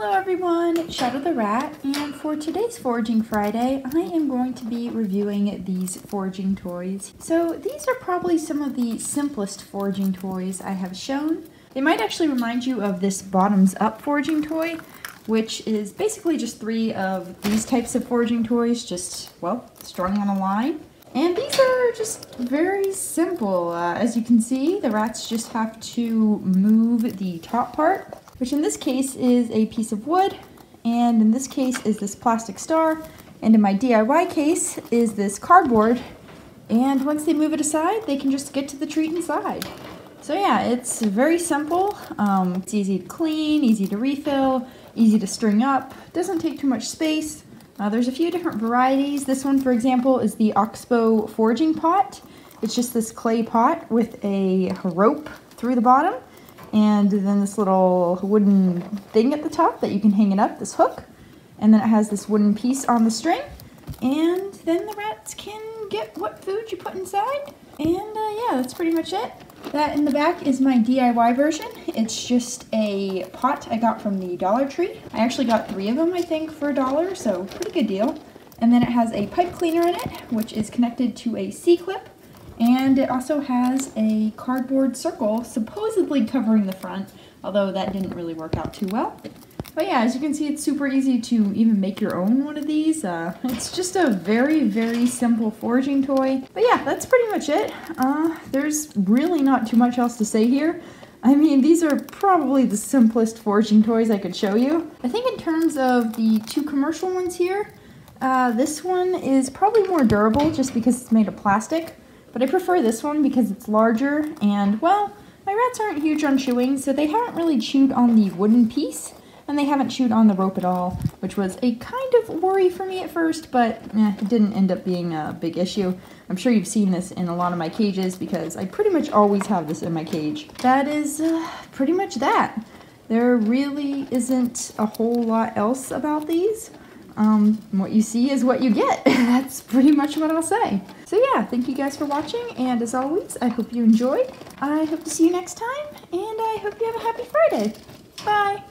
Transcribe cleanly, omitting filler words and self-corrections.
Hello everyone, it's Shadow the Rat, and for today's Foraging Friday, I am going to be reviewing these foraging toys. So these are probably some of the simplest foraging toys I have shown. They might actually remind you of this bottoms-up foraging toy, which is basically just three of these types of foraging toys, just, well, strung on a line. And these are just very simple. As you can see, the rats just have to move the top part, which in this case is a piece of wood, and in this case is this plastic star, and in my DIY case is this cardboard, and once they move it aside, they can just get to the treat inside. So yeah, it's very simple. It's easy to clean, easy to refill, easy to string up, doesn't take too much space. There's a few different varieties. This one, for example, is the Oxbow Foraging Pot. It's just this clay pot with a rope through the bottom, and then this little wooden thing at the top that you can hang it up, this hook, and then it has this wooden piece on the string, and then the rats can get what food you put inside, and yeah, that's pretty much it. That in the back is my DIY version. It's just a pot I got from the Dollar Tree. I actually got three of them, I think, for $1, so pretty good deal. And then it has a pipe cleaner in it, which is connected to a C-clip. And it also has a cardboard circle supposedly covering the front, although that didn't really work out too well. But yeah, as you can see, it's super easy to even make your own one of these. It's just a very, very simple foraging toy. But yeah, that's pretty much it. There's really not too much else to say here. I mean, these are probably the simplest foraging toys I could show you. I think in terms of the two commercial ones here, this one is probably more durable just because it's made of plastic. But I prefer this one because it's larger, and, well, my rats aren't huge on chewing, so they haven't really chewed on the wooden piece, and they haven't chewed on the rope at all, which was a kind of worry for me at first, but it didn't end up being a big issue. I'm sure you've seen this in a lot of my cages because I pretty much always have this in my cage. That is pretty much that. There really isn't a whole lot else about these. What you see is what you get. That's pretty much what I'll say. So yeah, thank you guys for watching, and as always, I hope you enjoyed. I hope to see you next time, and I hope you have a happy Friday. Bye!